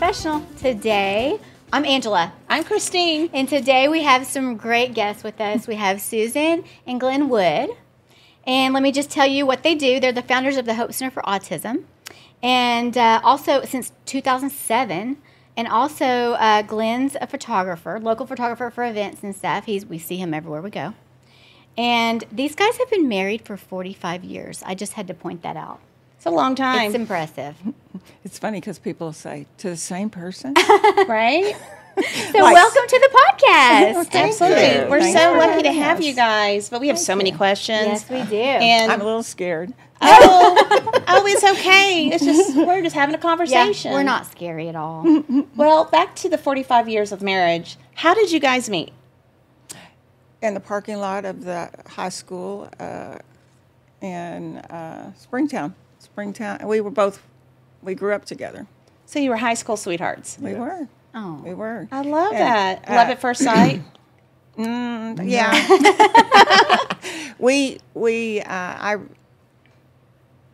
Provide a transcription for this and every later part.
Confessional. Today, I'm Angela. I'm Christine. And today we have some great guests with us. We have Susan and Glenn Wood. And let me just tell you what they do. They're the founders of the Hope Center for Autism. And also since 2007. And also Glenn's a photographer, local photographer for events and stuff. We see him everywhere we go. And these guys have been married for 45 years. I just had to point that out. It's a long time. It's impressive. It's funny because people say, to the same person? Right? So like, welcome to the podcast. Absolutely. We're so lucky to have you guys, but we have so many questions. Yes, we do. And I'm a little scared. Oh, it's okay. It's just, we're just having a conversation. Yeah, we're not scary at all. Well, back to the 45 years of marriage. How did you guys meet? In the parking lot of the high school in Springtown. We were both, we grew up together. So you were high school sweethearts. We were. Oh. We were. I love that. Love at first sight? Yeah.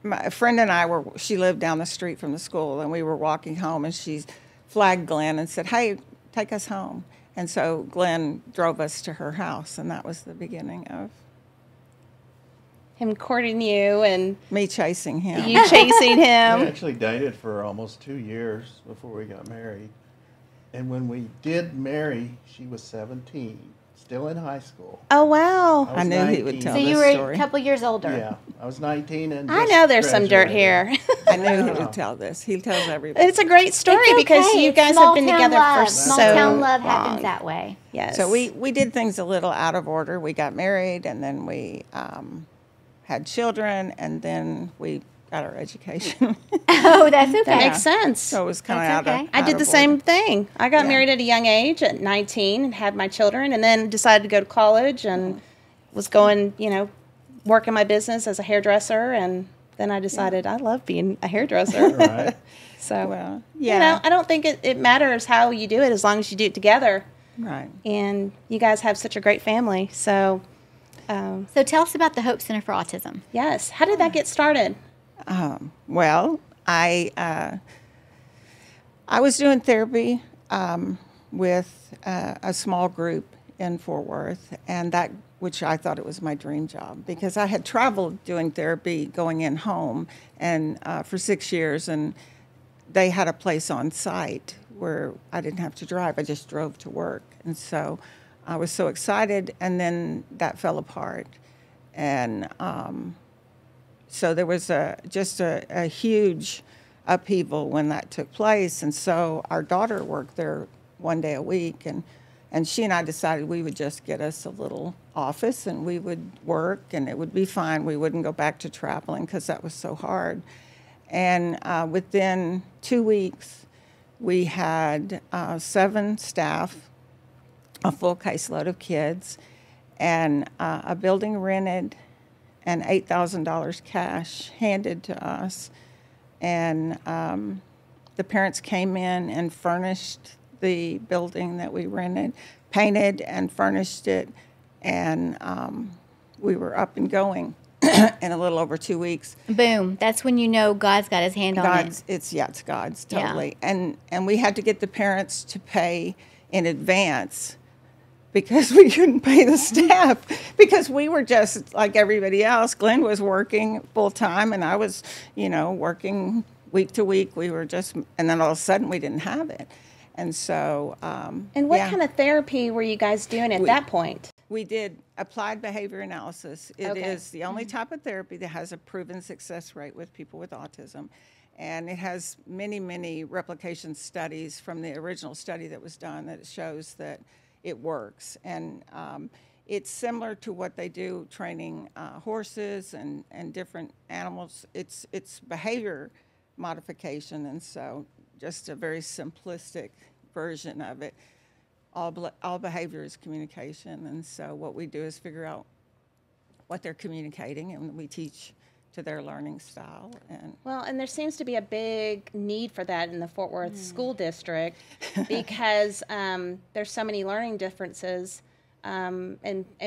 My friend and I were, she lived down the street from the school, and we were walking home, and she flagged Glenn and said, hey, take us home. And so Glenn drove us to her house, and that was the beginning of him courting you and me chasing him. You chasing him. We actually dated for almost 2 years before we got married. And when we did marry, she was 17, still in high school. Oh, wow. I knew 19. He would tell this story. So you were a couple years older. Yeah, I was 19 and I know there's some dirt here. I knew he would tell this. He tells everybody. It's a great story because you guys have been together for so long. Small town love happens that way. Yes. So we did things a little out of order. We got married, and then we had children, and then we got our education. Oh, that's okay. That makes sense. So it was kind of out of I did the same thing. I got married at a young age, at 19, and had my children, and then decided to go to college and was going, you know, working my business as a hairdresser, and then I decided I love being a hairdresser. Right. So, well, you know, I don't think it matters how you do it as long as you do it together. Right. And you guys have such a great family, so... So tell us about the Hope Center for Autism. Yes. How did that get started? Well, I was doing therapy with a small group in Fort Worth, and that, which I thought it was my dream job, because I had traveled doing therapy, going in home, and for 6 years, and they had a place on site where I didn't have to drive. I just drove to work, and so I was so excited, and then that fell apart. And so there was just a huge upheaval when that took place. And so our daughter worked there one day a week, and she and I decided we would just get us a little office, and we would work, and it would be fine. We wouldn't go back to traveling because that was so hard. And within 2 weeks, we had 7 staff, a full caseload of kids, and a building rented, and $8,000 cash handed to us. And the parents came in and furnished the building that we rented, painted and furnished it, and we were up and going in a little over 2 weeks. Boom. That's when you know God's got his hand on it. It's God's, totally. Yeah. And we had to get the parents to pay in advance, because we couldn't pay the staff, because we were just like everybody else. Glenn was working full time, and I was, you know, working week to week. We were just, and then all of a sudden we didn't have it. And so, and what kind of therapy were you guys doing at that point? We did applied behavior analysis. It is the only type of therapy that has a proven success rate with people with autism. And it has many, many replication studies from the original study that was done that shows that it works, and it's similar to what they do training horses and different animals. It's behavior modification, and so just a very simplistic version of it. All behavior is communication, and so what we do is figure out what they're communicating, and we teach to their learning style. And there seems to be a big need for that in the Fort Worth school district, because there's so many learning differences, and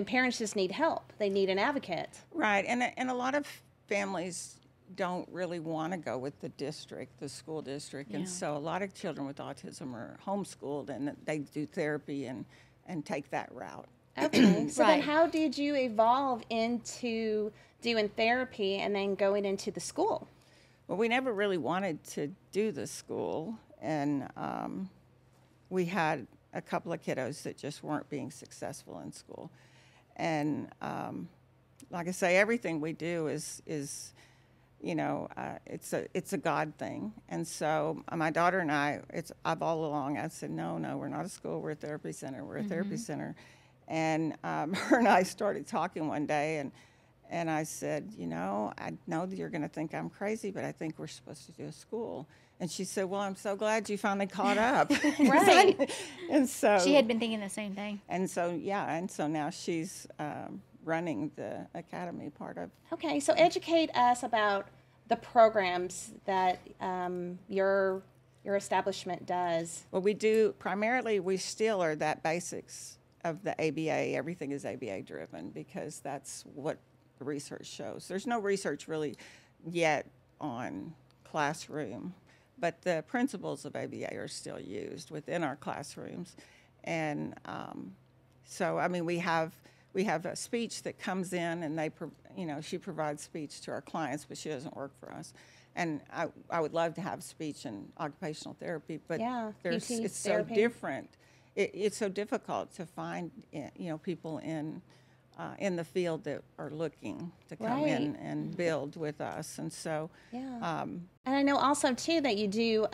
parents just need help. They need an advocate. Right, and a lot of families don't really want to go with the district, the school district. Yeah. And so a lot of children with autism are homeschooled and they do therapy and take that route. Okay. So then how did you evolve into doing therapy and then going into the school? Well, we never really wanted to do the school. And we had a couple of kiddos that just weren't being successful in school. And like I say, everything we do is you know, it's a God thing. And so my daughter and I, I've all along, I said, no, we're not a school, we're a therapy center, we're a mm-hmm. therapy center. And her and I started talking one day, and I said, you know, I know that you're going to think I'm crazy, but I think we're supposed to do a school. And she said, well, I'm so glad you finally caught up. Right. And so she had been thinking the same thing. And so, yeah, and so now she's running the academy part of. Okay, so educate us about the programs that your establishment does. Well, we do, primarily we still are that basics of the ABA. Everything is ABA driven because that's what the research shows. There's no research really yet on classroom, but the principles of ABA are still used within our classrooms. And so, I mean, we have a speech that comes in, and they, you know, she provides speech to our clients, but she doesn't work for us. And I would love to have speech and occupational therapy, but yeah, it's therapy. So different. It's so difficult to find, you know, people in the field that are looking to come right. in and build with us. And so, yeah. And I know also too that you do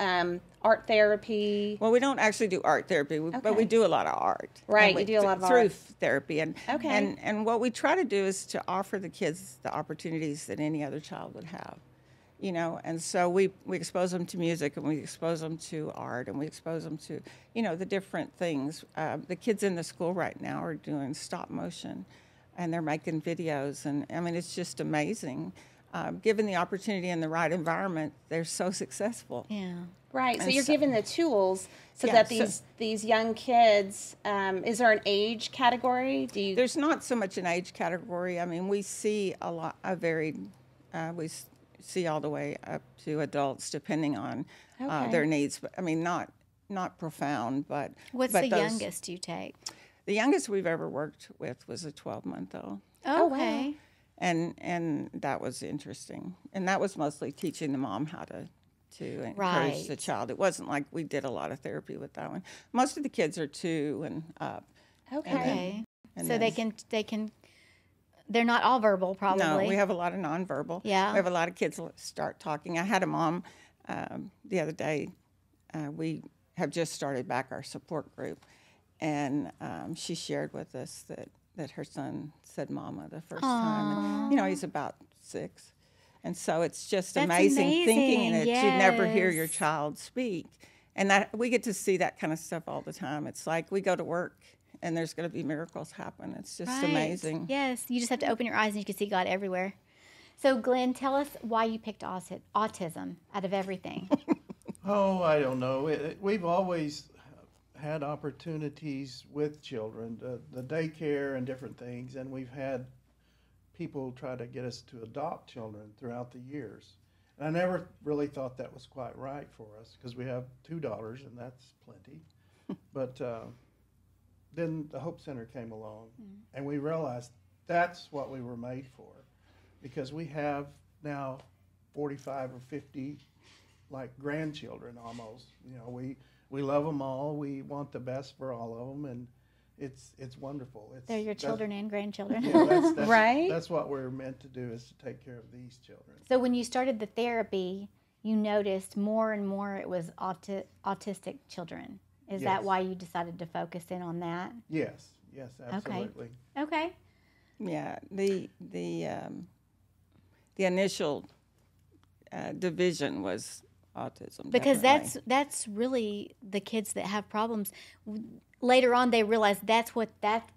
art therapy. Well, we don't actually do art therapy, okay. but we do a lot of art. Right, we do a lot of art. Through therapy. And, okay. And what we try to do is to offer the kids the opportunities that any other child would have, you know. And so we expose them to music, and we expose them to art, and we expose them to, you know, the different things. The kids in the school right now are doing stop motion, and they're making videos, and I mean, it's just amazing. Given the opportunity and the right environment, they're so successful. Yeah, right. And so you're given the tools so yeah, that these young kids. Is there an age category? Do you? There's not so much an age category. I mean, we see a lot of varied. We see all the way up to adults, depending on okay. Their needs. But I mean, not profound, but what's but the youngest you take? The youngest we've ever worked with was a 12-month-old. Oh, okay. Wow. And that was interesting. And that was mostly teaching the mom how to encourage right. the child. It wasn't like we did a lot of therapy with that one. Most of the kids are 2 and up. Okay. And so they're not all verbal, probably. No, we have a lot of nonverbal. Yeah. We have a lot of kids start talking. I had a mom the other day. We have just started back our support group. And she shared with us that her son said "mama" the first Aww. Time. And, you know, he's about 6. And so it's just amazing thinking that yes. you never hear your child speak. And that we get to see that kind of stuff all the time. It's like we go to work and there's going to be miracles happen. It's just right. amazing. Yes, you just have to open your eyes and you can see God everywhere. So, Glenn, tell us why you picked autism out of everything. Oh, I don't know. We've always had opportunities with children, the daycare and different things, and we've had people try to get us to adopt children throughout the years. And I never really thought that was quite right for us because we have 2 daughters, and that's plenty. But then the Hope Center came along, mm-hmm. and we realized that's what we were made for, because we have now 45 or 50 like grandchildren almost. You know, we love them all. We want the best for all of them, and it's wonderful. They're your children and grandchildren. Yeah, that's right? That's what we're meant to do, is to take care of these children. So when you started the therapy, you noticed more and more it was autistic children. Is yes. that why you decided to focus in on that? Yes. Yes, absolutely. Okay. Okay. Yeah, the initial division was autism, because definitely. that's really the kids that have problems. Later on, they realized that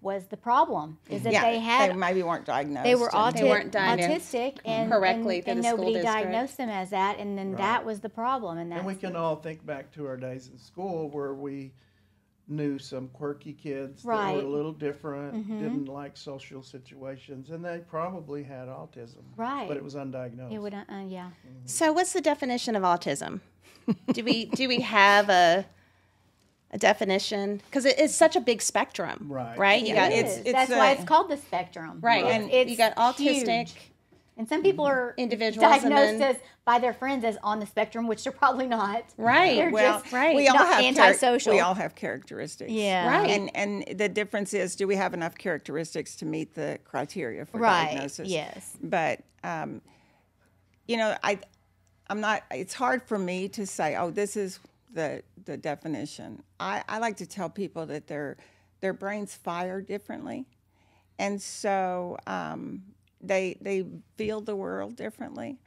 was the problem, is that yeah, they maybe weren't diagnosed. They were autistic and correctly, and nobody diagnosed them as that, and then right. that was the problem. And we can all think back to our days in school where we knew some quirky kids that were a little different, didn't like social situations, and they probably had autism. Right. But it was undiagnosed. It would, So what's the definition of autism? do we have a definition? Because it's such a big spectrum. Right. Right. That's why it's called the spectrum. Right. And you got autistic. Huge. And some people are diagnosed as by their friends as on the spectrum, which they're probably not. Right. They're we all have antisocial. We all have characteristics. Yeah. Right. And the difference is, do we have enough characteristics to meet the criteria for diagnosis? Yes. But you know, I'm not. It's hard for me to say, oh, this is the definition. I like to tell people that their brains fire differently, and so. They feel the world differently.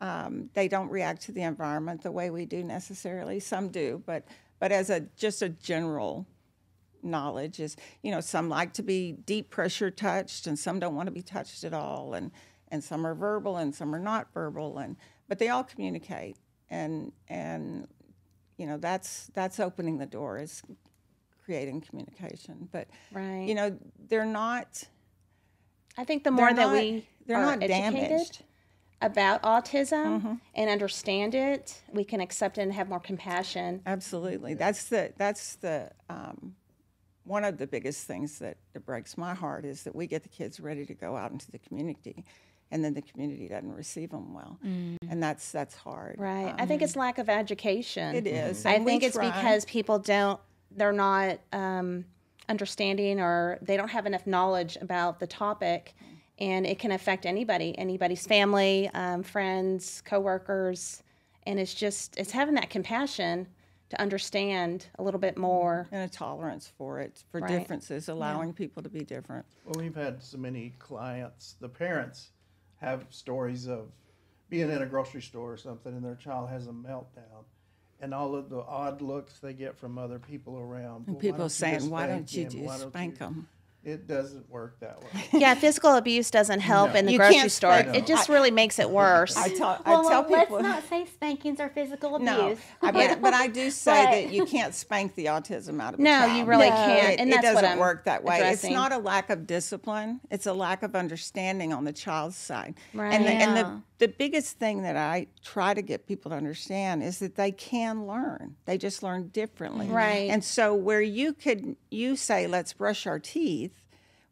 They don't react to the environment the way we do necessarily. Some do, but as just a general knowledge is, you know, some like to be deep pressure touched and some don't want to be touched at all, and some are verbal and some are not verbal, but they all communicate, and you know, that's opening the door, is creating communication. But you know, they're not. I think the more that we are educated about autism and understand it, we can accept it and have more compassion. Absolutely. That's one of the biggest things that breaks my heart is that we get the kids ready to go out into the community, and then the community doesn't receive them well. And that's hard. Right. I think it's lack of education. It is. I think it's because people they're not... understanding, or they don't have enough knowledge about the topic, and it can affect anybody's family, friends, coworkers, and it's having that compassion to understand a little bit more, and a tolerance for differences, allowing people to be different. Well, we've had so many clients, the parents have stories of being in a grocery store or something and their child has a meltdown, and all of the odd looks they get from other people around. And people saying, why don't you just spank them? It doesn't work that way. Yeah, physical abuse doesn't help in the grocery store. It just really makes it worse. I tell people... let's not say spankings are physical abuse. No, but I do say that you can't spank the autism out of a child. No, you really can't. And it doesn't work that way. Addressing. It's not a lack of discipline. It's a lack of understanding on the child's side. Right. And the biggest thing that I try to get people to understand is that they can learn. They just learn differently. Right. And so where you say, let's brush our teeth,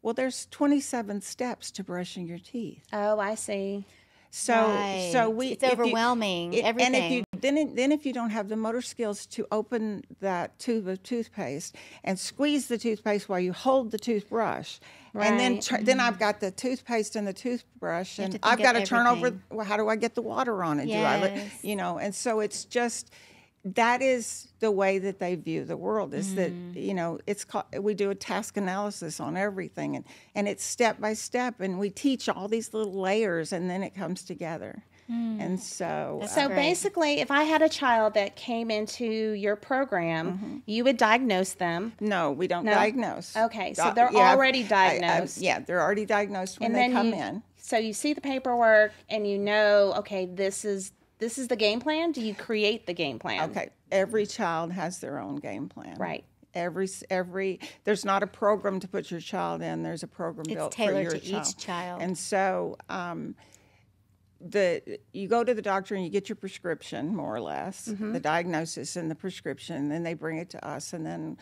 well, there's 27 steps to brushing your teeth. Oh, I see. So it's overwhelming. Everything. And if you don't have the motor skills to open that tube of toothpaste and squeeze the toothpaste while you hold the toothbrush, and then I've got the toothpaste and the toothbrush, and I've got to turn over. Well, how do I get the water on it? You know, and so it's just. That is the way that they view the world, is that, you know, it's called, we do a task analysis on everything, and it's step by step, and we teach all these little layers, and then it comes together. And so... So basically, if I had a child that came into your program, you would diagnose them? No, we don't diagnose. Okay, so they're already diagnosed. They're already diagnosed when they come in. So you see the paperwork, and you know, okay, this is the game plan? Do you create the game plan? Okay. Every child has their own game plan. Right. Every there's not a program to put your child in. There's a program built for your child. It's tailored to each child. And so you go to the doctor and you get your prescription, more or less, the diagnosis and the prescription, and then they bring it to us, and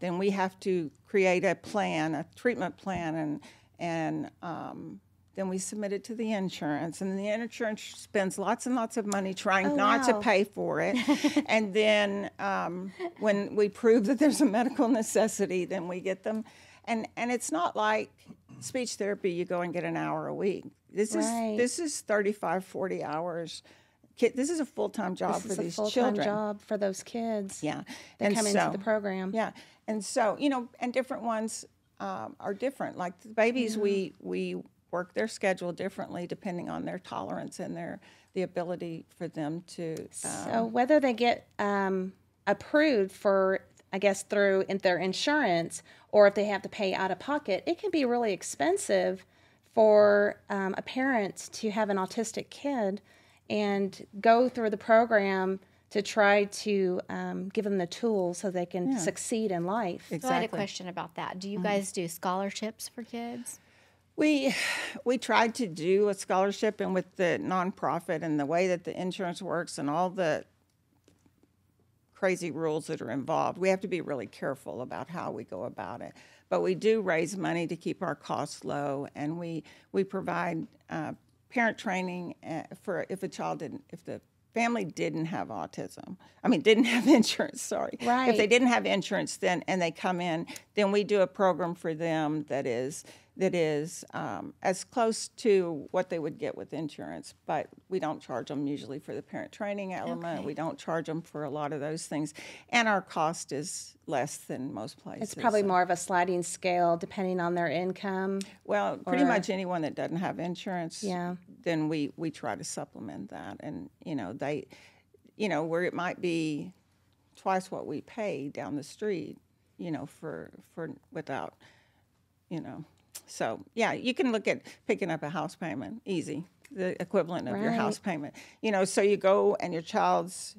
then we have to create a plan, a treatment plan, and then we submit it to the insurance, and the insurance spends lots and lots of money trying to pay for it. And then when we prove that there's a medical necessity, then we get them. And it's not like speech therapy, you go and get an hour a week. This is 35, 40 hours. This is a full-time job for these children. This is a full-time job for those kids. Yeah. That come into the program. Yeah. And so, you know, and different ones are different. Like the babies, we work their schedule differently depending on their tolerance and the ability for them to. So whether they get approved for, I guess, through their insurance, or if they have to pay out of pocket, it can be really expensive for a parent to have an autistic kid and go through the program to try to give them the tools so they can succeed in life. Exactly. So I had a question about that. Do you guys do scholarships for kids? We tried to do a scholarship, and with the nonprofit and the way that the insurance works and all the crazy rules that are involved, we have to be really careful about how we go about it. But we do raise money to keep our costs low, and we provide parent training for if the family didn't have autism. I mean, didn't have insurance, sorry. Right. If they didn't have insurance, then and they come in, then we do a program for them that is as close to what they would get with insurance, but we don't charge them usually for the parent training element. Okay. We don't charge them for a lot of those things, and our cost is less than most places. It's probably more of a sliding scale depending on their income. Well, pretty much anyone that doesn't have insurance, then we try to supplement that, and where it might be twice what we pay down the street, for without, So, yeah, you can look at picking up a house payment, easy, the equivalent of your house payment. So you go and your child's,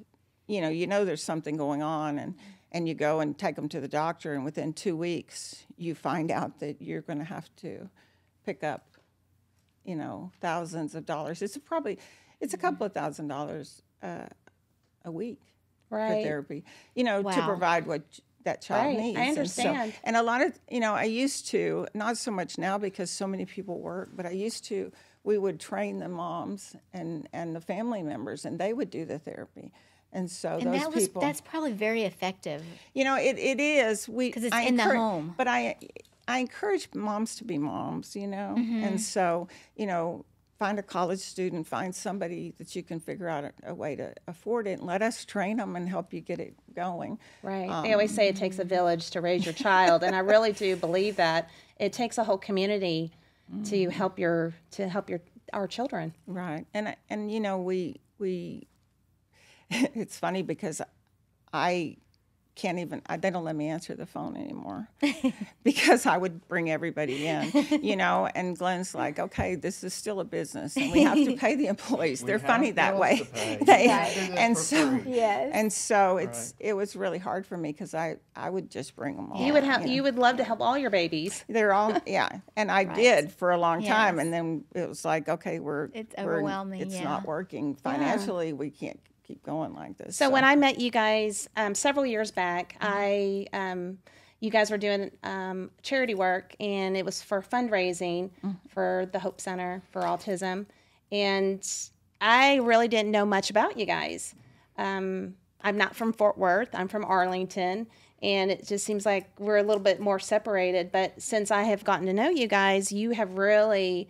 there's something going on, and you go and take them to the doctor, and within 2 weeks you find out that you're going to have to pick up, thousands of dollars. It's a couple of $1,000 a week for therapy, to provide what that child needs. I understand. And, a lot of, I used to, not so much now because so many people work, but I used to, we would train the moms and the family members, and they would do the therapy. And so that's probably very effective. It is. Because it's in the home. But I encourage moms to be moms, Mm-hmm. And so, find a college student, find somebody that you can figure out a way to afford it, and let us train them and help you get it going. Right. They always say it takes a village to raise your child, and I really do believe that. It takes a whole community to help our children. Right. And we it's funny because I can't even, they don't let me answer the phone anymore because I would bring everybody in, and Glenn's like, okay, this is still a business and we have to pay the employees. They're funny that way. And so it was really hard for me because I would just bring them all. You would love to help all your babies. They're all, and I did for a long time. And then it was like, okay, it's overwhelming. It's not working financially. We can't keep going like this. So when I met you guys several years back, you guys were doing charity work, and it was for fundraising for the Hope Center for Autism. And I really didn't know much about you guys. I'm not from Fort Worth. I'm from Arlington. And it just seems like we're a little bit more separated. But since I have gotten to know you guys, you have really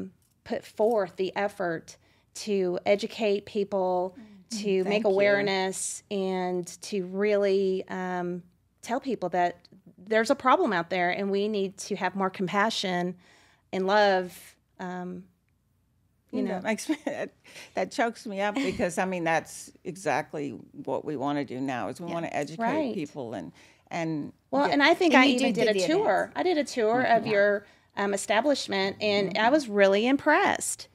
put forth the effort to educate people, to make awareness, and to really tell people that there's a problem out there and we need to have more compassion and love. That chokes me up because, I mean, that's exactly what we want to do now is we want to educate people. And I think I even did a tour. I did a tour of your establishment, and I was really impressed.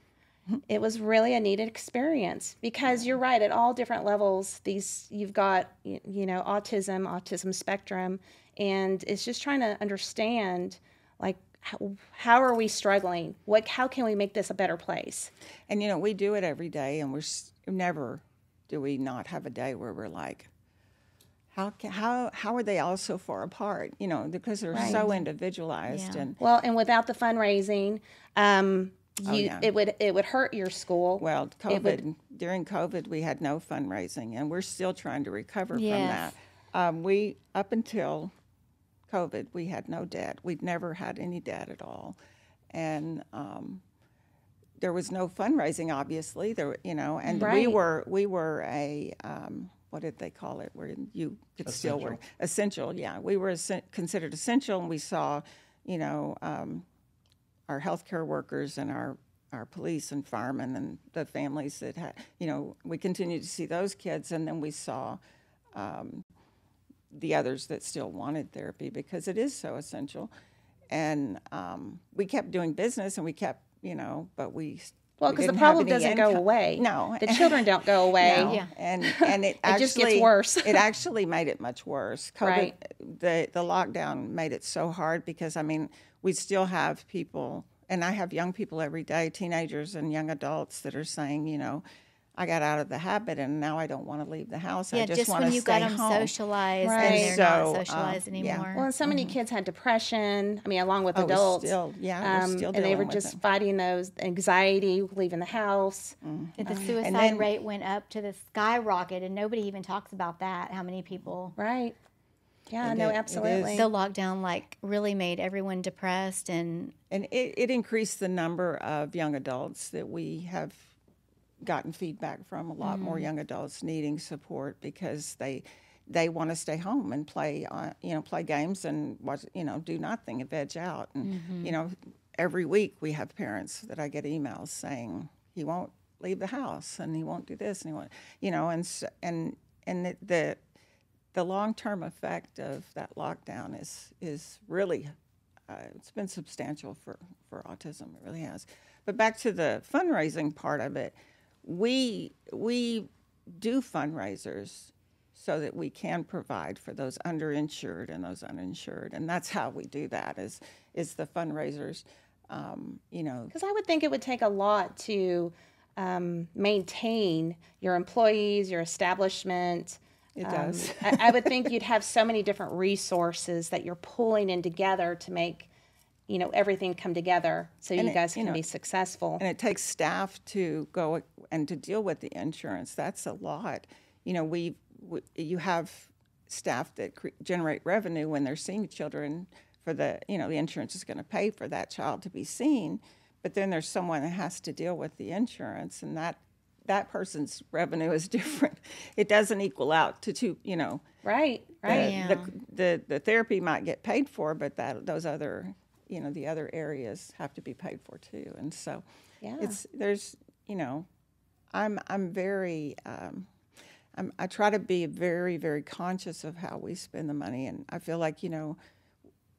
It was really a needed experience because you're right, at all different levels, you've got, autism spectrum, and it's just trying to understand, like, how are we struggling? How can we make this a better place? And, we do it every day, and never do we not have a day where we're like, how are they all so far apart? Because they're so individualized. Yeah. And without the fundraising, it would hurt your school. Well, during COVID, we had no fundraising, and we're still trying to recover from that. We up until COVID, we had no debt. We'd never had any debt at all, and there was no fundraising. Obviously, we were a what did they call it? Where you could still work essential? Yeah, we were considered essential, and we saw, our healthcare workers and our police and firemen and the families that had, we continued to see those kids, and then we saw the others that still wanted therapy because it is so essential. And we kept doing business, and we kept, but we Well, because the problem doesn't go away. No. The children don't go away. No. Yeah. And it actually, just gets worse. It actually made it much worse. COVID, right. The lockdown made it so hard because, I mean, we still have people, and I have young people every day, teenagers and young adults that are saying, you know, I got out of the habit and now I don't want to leave the house. Yeah, I just want to stay home. Yeah, just when you got them socialized and they're not socialized anymore. Yeah. Well, and so many kids had depression, I mean, along with adults. Still, yeah, still and they were just fighting those anxiety, leaving the house. And the suicide rate went up to the skyrocket, and nobody even talks about that, how many people. Right. Yeah, no, absolutely. So lockdown, like, really made everyone depressed. And it increased the number of young adults that we have gotten feedback from, a lot more young adults needing support because they want to stay home and play play games and watch, do nothing and veg out. And every week we have parents that I get emails saying he won't leave the house and he won't do this and he won't, the long-term effect of that lockdown is really it's been substantial for autism. It really has. But back to the fundraising part of it, we do fundraisers so that we can provide for those underinsured and those uninsured, and that's how we do that is the fundraisers, Because I would think it would take a lot to maintain your employees, your establishment. It does. I would think you'd have so many different resources that you're pulling in together to make everything come together so you guys can be successful. And it takes staff to go and to deal with the insurance. That's a lot. You have staff that generate revenue when they're seeing children for the insurance is going to pay for that child to be seen, but then there's someone that has to deal with the insurance, and that person's revenue is different. It doesn't equal out to two. Right. The therapy might get paid for, but those other the other areas have to be paid for too, and so I'm very I try to be very, very conscious of how we spend the money, and I feel like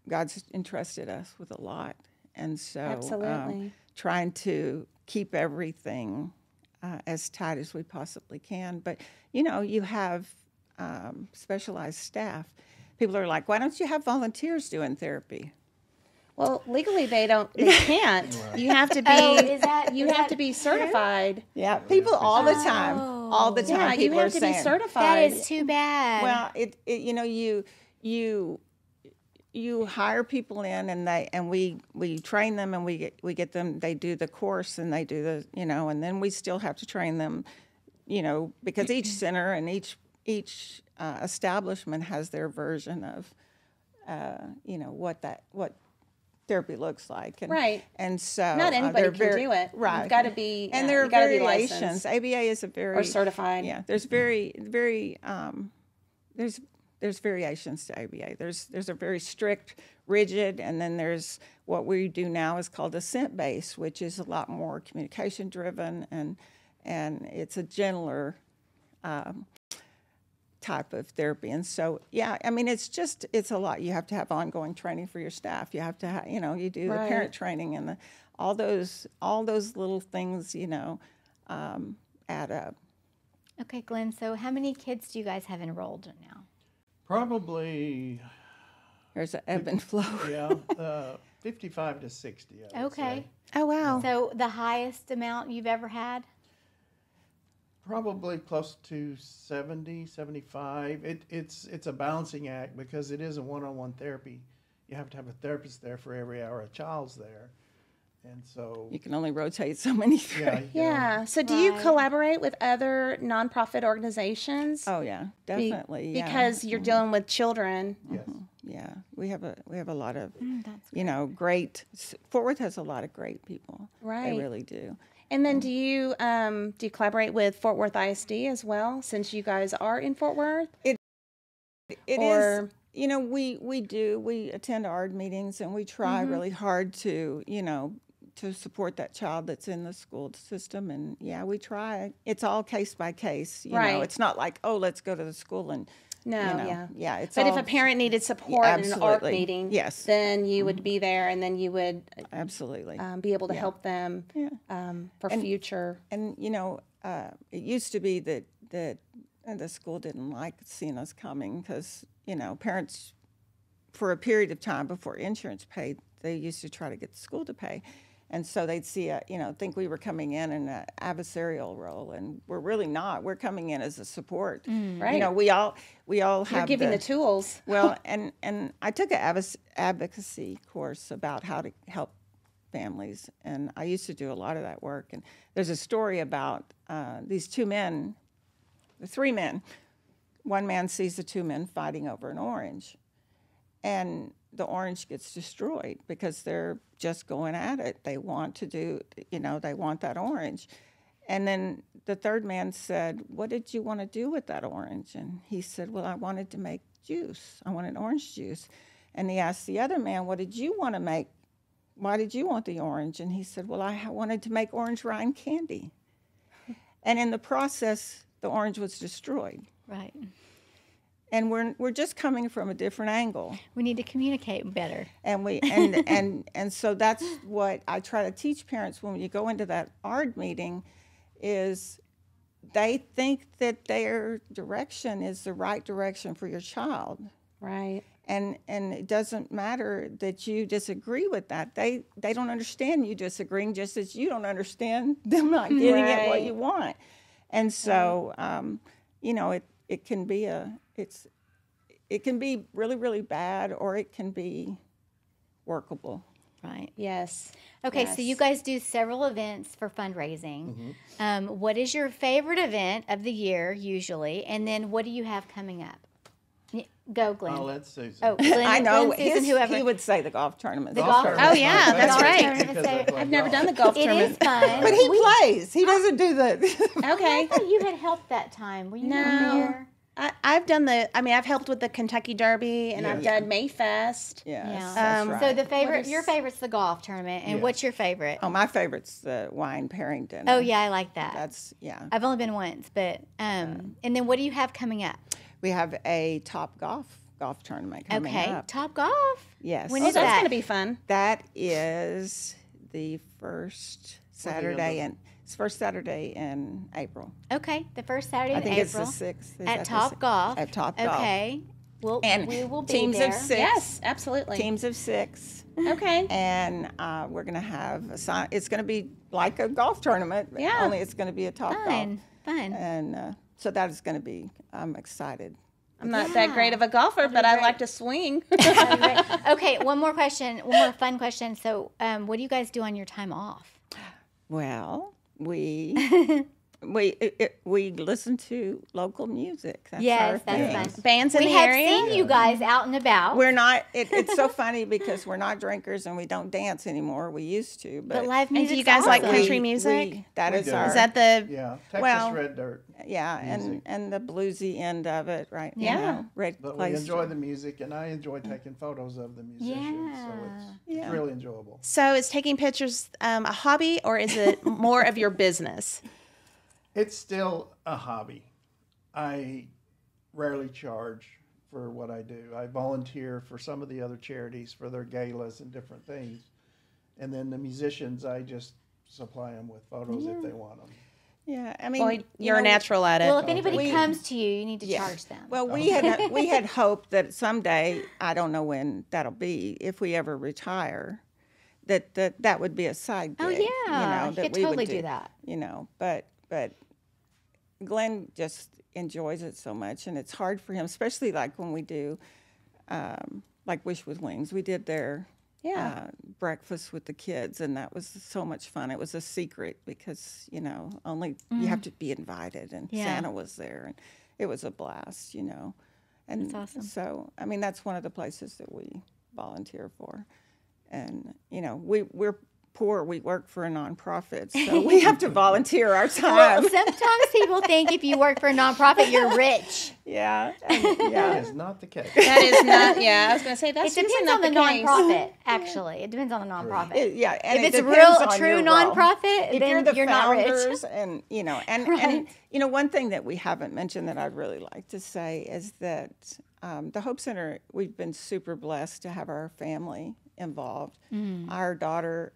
God's entrusted us with a lot, and so trying to keep everything as tight as we possibly can. But you have specialized staff. People are like, why don't you have volunteers doing therapy? Well, legally they can't. Right. You have to be to be certified. Yeah, people all the time. All the time. Yeah, people you have to be certified. That is too bad. Well, you hire people in and we train them and we get them, they do the course and they do the and then we still have to train them, because each center and each establishment has their version of what therapy looks like, and so not anybody can do it. Right, you've got to be there are variations. ABA is a very or certified. Yeah, there's very there's variations to ABA. There's a very strict, rigid, and then there's what we do now is called assent based, which is a lot more communication driven, and it's a gentler type of therapy. And so, it's a lot. You have to have ongoing training for your staff. You have to have, you do the parent training and all those little things, add up. Okay, Glenn, so how many kids do you guys have enrolled now? Probably. There's an ebb and flow. 55 to 60, I would say. Oh, wow. So the highest amount you've ever had? Probably close to 70, 75. It's a balancing act because it is a one-on-one therapy. You have to have a therapist there for every hour a child's there. And so you can only rotate so many through. Yeah. So do you collaborate with other nonprofit organizations? Oh yeah, definitely. Because you're dealing with children. Yes. Yeah. We have a lot of great. Fort Worth has a lot of great people. Right. They really do. And then do you collaborate with Fort Worth ISD as well, since you guys are in Fort Worth? It is. We do. We attend ARD meetings, and we try really hard to support that child that's in the school system. And, we try. It's all case by case. It's not like, let's go to the school and No, you know, yeah. It's but if a parent needed support in an ARC meeting, then you would be there, and then you would be able to help them for future. And you know, it used to be that the school didn't like seeing us coming because you know parents, for a period of time before insurance paid, they used to try to get the school to pay. And so they'd see, you know, think we were coming in an adversarial role, and we're really not. We're coming in as a support. Mm, right. You know, we all have. You're giving the tools. Well, and I took an advocacy course about how to help families, and I used to do a lot of that work. And there's a story about these two men, the three men. One man sees the two men fighting over an orange, and the orange gets destroyed because they're just going at it. They want to do, you know, they want that orange. And then the third man said, what did you want to do with that orange? And he said, well, I wanted to make juice. I wanted orange juice. And he asked the other man, what did you want to make? Why did you want the orange? And he said, well, I wanted to make orange rind candy. And in the process, the orange was destroyed. Right. And we're just coming from a different angle. We need to communicate better. And we and so that's what I try to teach parents when you go into that ARD meeting, is they think that their direction is the right direction for your child. Right. And it doesn't matter that you disagree with that. They don't understand you disagreeing, just as you don't understand them not getting it what you want. And so you know, it can be it can be really, really bad, or it can be workable. Right. Yes. Okay, yes. So you guys do several events for fundraising. Mm-hmm. What is your favorite event of the year, usually? And then what do you have coming up? Go, Glenn. Oh, that's Susan. Oh, Glenn, I know. Glenn, Susan, whoever. He would say the golf tournament. The golf tournament. Oh, yeah, that's right. I've never done the golf tournament. It is fun. But he plays. He doesn't do the... Okay. I thought you had helped that time. Were you there? I've done the, I mean, I've helped with the Kentucky Derby, and I've done Mayfest. Yeah. Right. So the favorite, your favorite's the golf tournament, and what's your favorite? Oh, my favorite's the wine pairing dinner. Oh, yeah, I like that. That's, I've only been once, but, and then what do you have coming up? We have a Top Golf tournament coming up. Okay, Top Golf? Yes. When is that? That's going to be fun. That is the first Saturday in April. Okay, the first Saturday in April. I think it's the 6th. At Top Golf. At Top Golf. Okay. Well, we will be there. Teams of 6. Yes, absolutely. Teams of 6. Okay. And we're going to have it's going to be like a golf tournament, only it's going to be a Top Golf. Fun. And so that is going to be, I'm excited. I'm not that great of a golfer, but I like to swing. Okay, one more question, one more fun question. So what do you guys do on your time off? Well, we listen to local music. That's our thing. Fun. Bands in the area. We have seen you guys out and about. We're not. It's so funny because we're not drinkers and we don't dance anymore. We used to, but live music. And do you guys like country music? Is that the Texas red dirt? Yeah, music. and the bluesy end of it, right? Yeah, but we enjoy the music, and I enjoy taking photos of the musicians. Yeah. So it's really enjoyable. So is taking pictures a hobby, or is it more of your business? It's still a hobby. I rarely charge for what I do. I volunteer for some of the other charities for their galas and different things. And then the musicians, I just supply them with photos if they want them. Yeah, I mean, well, you're a natural at it. Well, if anybody comes to you, you need to charge them. Well, we had hoped that someday, I don't know when that'll be, if we ever retire, that would be a side gig. Oh yeah, you know, that we could totally do that. You know, but Glenn just enjoys it so much, and it's hard for him, especially like when we do, like Wish with Wings. We did their breakfast with the kids, and that was so much fun. It was a secret because, you know, only you have to be invited, and Santa was there, and it was a blast, you know. And that's awesome. So, I mean, that's one of the places that we volunteer for. And, you know, we're poor. We work for a nonprofit, so we have to volunteer our time. Well, sometimes people think if you work for a nonprofit, you're rich. Yeah, that is not the case. That is not. Yeah, I was going to say that's not the case. It depends on the nonprofit. Actually, it depends on the nonprofit. Yeah, and if it's a true nonprofit, if then you're not rich. And you know, and you know, one thing that we haven't mentioned that I'd really like to say is that the Hope Center. We've been super blessed to have our family involved. Mm. Our daughter,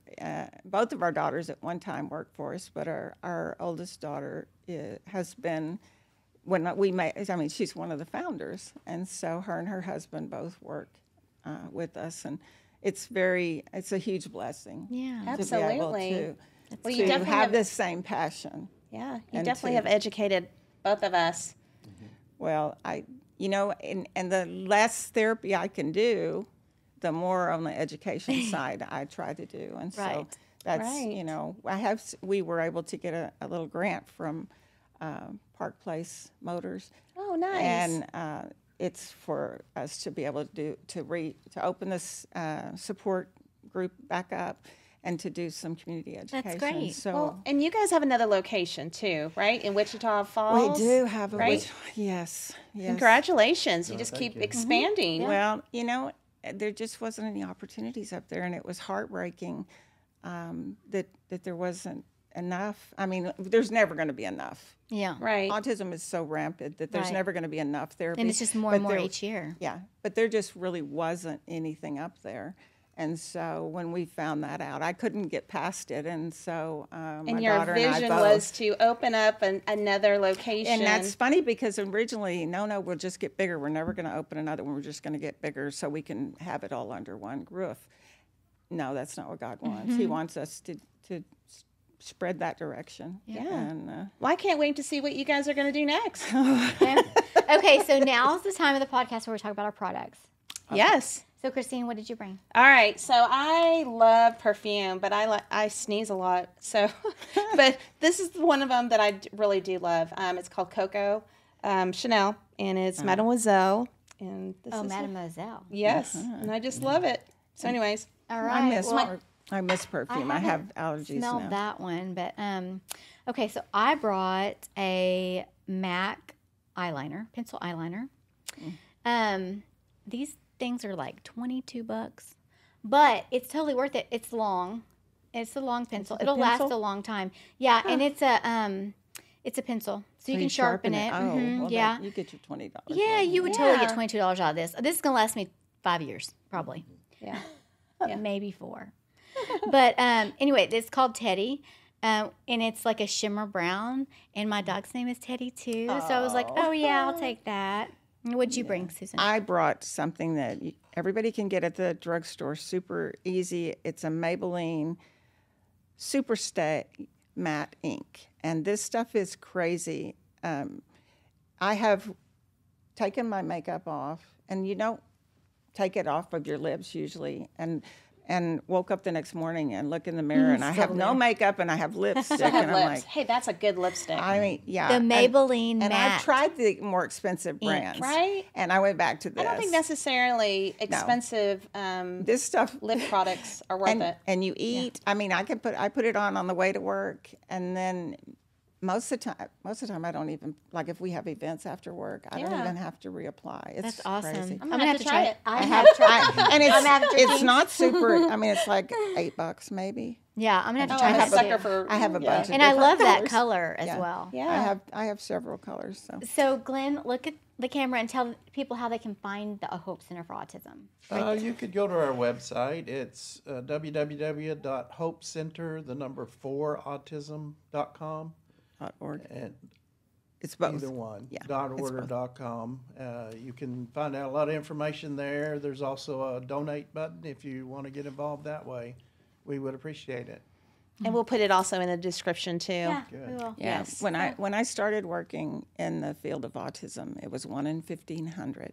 both of our daughters at one time worked for us, but our oldest daughter has been, when we met, I mean, she's one of the founders, and so her and her husband both work with us, and it's a huge blessing. Yeah, absolutely. Be able to have this same passion. Yeah, you definitely have educated both of us. Mm-hmm. Well, you know, and the less therapy I can do, the more on the education side I try to do. And right. So that's, you know, we were able to get a little grant from Park Place Motors. Oh, nice. And it's for us to be able to open this support group back up and to do some community education. That's great. So, well, and you guys have another location too, right? In Wichita Falls? We do have a yes. Congratulations. You just keep expanding. Mm-hmm. Yeah. Well, you know, there just wasn't any opportunities up there, and it was heartbreaking that there wasn't enough. I mean, there's never going to be enough. Yeah, right. Autism is so rampant that there's never going to be enough therapy, and it's just more and more each year. Yeah, but there just really wasn't anything up there, and so when we found that out, I couldn't get past it, and so my daughter and I both. And your vision was to open up another location. And that's funny because originally, no, we'll just get bigger. We're never going to open another one. We're just going to get bigger so we can have it all under one roof. No, that's not what God wants. Mm-hmm. He wants us to spread that direction. Yeah. And, well, I can't wait to see what you guys are going to do next. Okay, so now's the time of the podcast where we talk about our products. Okay. Yes. So, Christine, what did you bring? All right. So, I love perfume, but I sneeze a lot. So, but this is one of them that I really do love. It's called Coco Chanel, and it's Mademoiselle. And this is Mademoiselle. Yes. Uh-huh. And I just love it. So, anyways. All right. I miss perfume. I have allergies now. I smelled that one. But, okay. So, I brought a MAC eyeliner, pencil eyeliner. Mm. These things are like $22, but it's totally worth it. It's long. It's a long pencil. It'll last a long time. Yeah, and it's a pencil, so you can sharpen it. Oh, mm-hmm. Well, yeah, you get your $20. Yeah, you would totally get $22 out of this. This is gonna last me 5 years, probably. Yeah, maybe 4. But anyway, it's called Teddy. And it's like a shimmer brown, and my dog's name is Teddy too. Oh. So I was like, oh yeah, I'll take that. What'd you bring, Susan? I brought something that everybody can get at the drugstore. Super easy. It's a Maybelline Super Stay Matte Ink. And this stuff is crazy. I have taken my makeup off, and you don't take it off of your lips usually. And woke up the next morning and look in the mirror, and I have no makeup, and I have lipstick, and I'm like, hey, that's a good lipstick. I mean, yeah. The Maybelline Matte. And I tried the more expensive brands. Right? And I went back to this. I don't think necessarily expensive this stuff, lip products are worth it. And you eat. Yeah. I mean, I put it on the way to work, and then most of the time I don't even, like if we have events after work, I don't even have to reapply. It's awesome. Crazy. I'm going to have to try it. I have tried it. And it's not super, I mean, it's like $8 maybe. Yeah, I'm going to have to try it. I have a bunch of And I love that color as well. Yeah. I have several colors. So Glenn, look at the camera and tell people how they can find the Hope Center for Autism. You could go to our website. It's www.hopecenter4autism.com. .org. And it's both. Either one. Yeah, .org or .com. You can find out a lot of information there. There's also a donate button if you want to get involved that way. We would appreciate it. And we'll put it also in the description too. Yeah, we will. Yes. Yeah. When I started working in the field of autism, it was 1 in 1,500.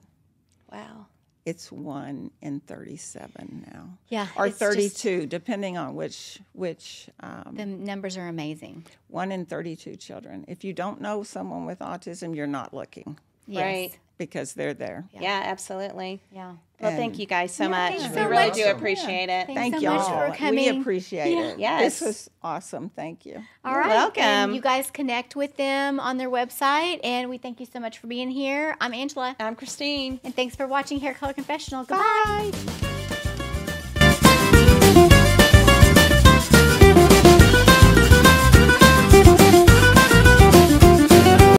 Wow. It's 1 in 37 now. Yeah, or 32, depending on which. The numbers are amazing. 1 in 32 children. If you don't know someone with autism, you're not looking. Yes. Right. because they're there. Yeah, yeah, absolutely. Yeah. Well, thank you guys so much. So we really do appreciate it. Thank you all. We appreciate it. Yes. This was awesome. Thank you. All right. Welcome. And you guys connect with them on their website, and we thank you so much for being here. I'm Angela. I'm Christine. And thanks for watching Hair Color Confessional. Goodbye. Bye.